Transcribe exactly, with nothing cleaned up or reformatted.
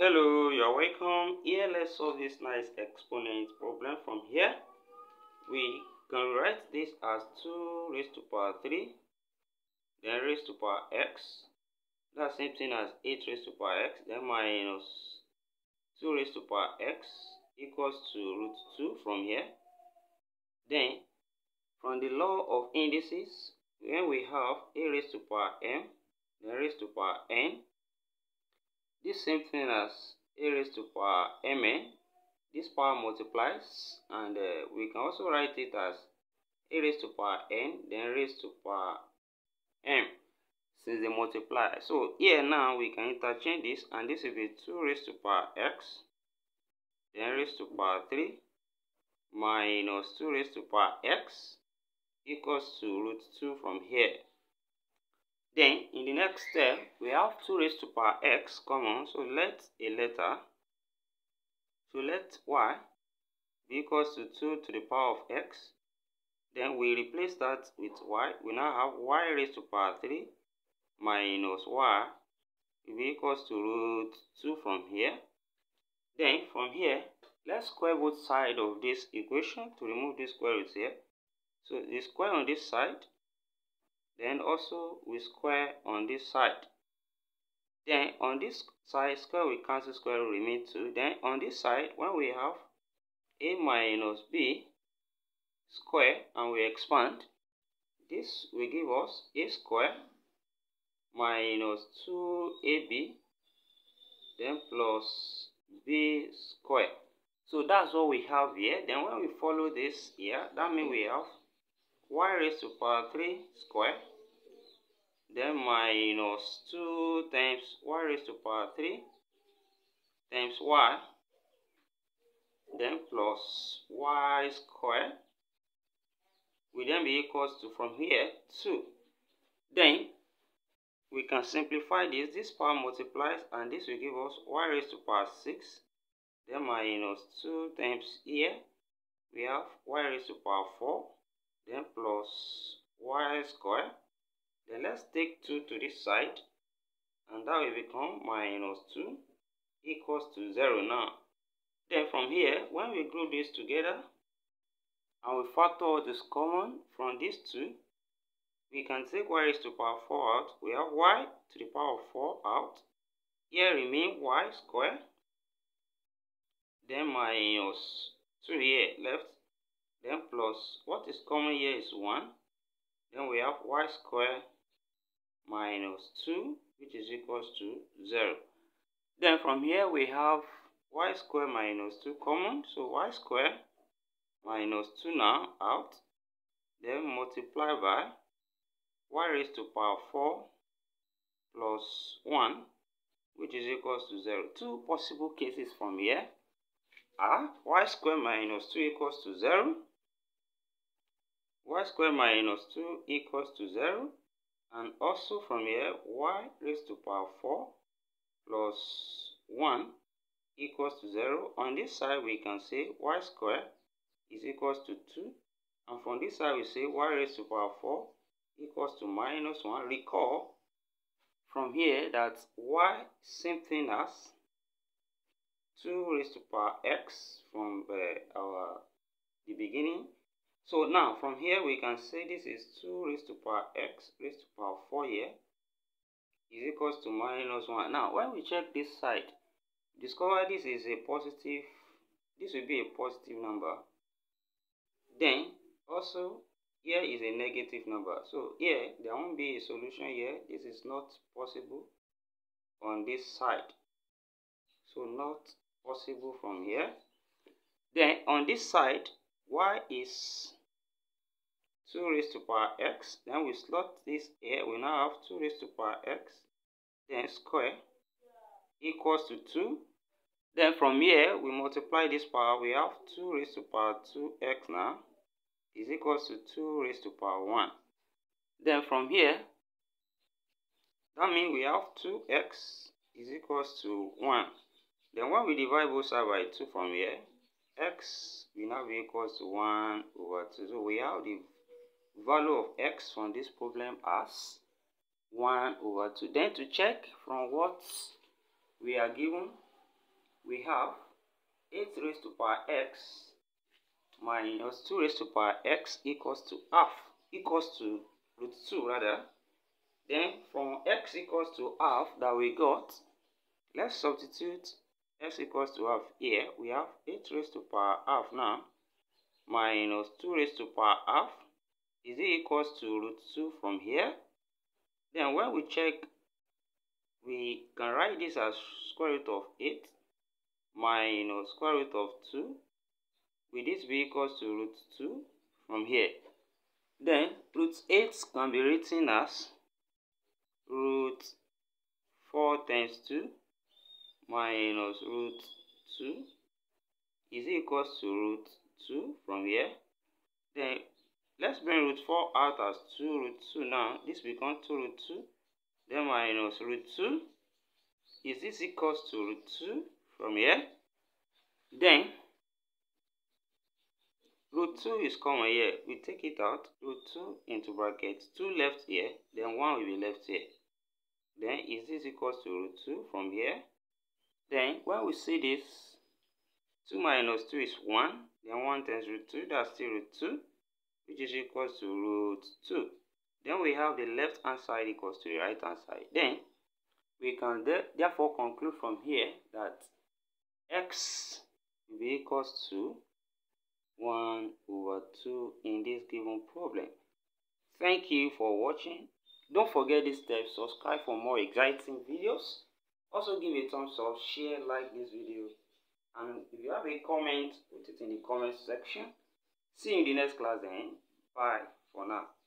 Hello, you're welcome. Here, let's solve this nice exponent problem from here. We can write this as two raised to power three, then raised to power x. That's the same thing as eight raised to power x, then minus two raised to power x equals to root two from here. Then, from the law of indices, when we have a raised to power m, then raised to power n, this same thing as a raised to power mn, this power multiplies, and uh, we can also write it as a raised to power n, then raised to power m, since they multiply. So here now we can interchange this, and this will be two raised to power x, then raised to power three, minus two raised to power x, equals to root two from here. Then, in the next step, we have two raised to power x common, so let a letter, so let y be equals to two to the power of x. Then we replace that with y. We now have y raised to power three minus y will be equals to root two from here. Then, from here, let's square both sides of this equation to remove this square root here. So, the square on this side, then also we square on this side. Then on this side square we cancel square root, remain two. Then on this side, when we have a minus b square and we expand, this will give us a square minus two a b then plus b square. So that's what we have here. Then when we follow this here, that means we have y raised to power three square, then minus two times y raised to power three times y, then plus y square will then be equals to, from here, two. Then we can simplify this. This power multiplies, and this will give us y raised to power six, then minus two times here we have y raised to power four, then plus y square. Then let's take two to this side, and that will become minus two equals to zero now. Then from here, when we group this together and we factor all this common from these two, we can take y raised to power four out. We have y to the power of four out. Here remain y square, then minus two here left, then plus what is common here is one. Then we have y square minus two, which is equals to zero. Then from here we have y square minus two common, so y square minus two now out, then multiply by y raised to power four plus one, which is equals to zero. Two possible cases from here are y square minus two equals to zero, y square minus two equals to zero, and also from here y raised to power four plus one equals to zero. On this side we can say y square is equals to two, and from this side we say y raised to power four equals to minus one. Recall from here that y same thing as two raised to power x from uh, our the beginning. So now from here we can say this is two raised to power x raised to power four here is equals to minus one. Now when we check this side, discover this is a positive, this will be a positive number. Then also here is a negative number, so here there won't be a solution here. This is not possible on this side, so not possible from here. Then on this side y is two raised to power x, then we slot this here, we now have two raised to power x then square equals to two. Then from here we multiply this power, we have two raised to power two x now is equals to two raised to power one. Then from here that means we have two x is equals to one. Then when we divide both sides by two from here, x will now be equals to one over two. So we have the value of x from this problem as one over two. Then to check from what we are given, we have eight raised to power x minus two raised to power x equals to half, equals to root two rather. Then from x equals to half that we got, let's substitute x equals to half here. We have eight raised to power half now minus two raised to power half is equals to root two from here. Then when we check, we can write this as square root of eight minus square root of two. Will this be equals to root two from here? Then root eight can be written as root four times two minus root two is equals to root two from here. Then let's bring root four out as two root two now. This becomes two root two. Then minus root two. Is this equals to root two from here? Then root two is common here. We take it out. Root two into brackets. two left here. Then one will be left here. Then is this equals to root two from here? Then when we see this, two minus two is one. Then one times root two. That's still root two, which is equals to root two. Then we have the left hand side equals to the right hand side. Then we can therefore conclude from here that x will be equals to one over two in this given problem. Thank you for watching. Don't forget this step. Subscribe for more exciting videos. Also give a thumbs up, share, like this video. And if you have a comment, put it in the comment section. See you in the next class then. Bye for now.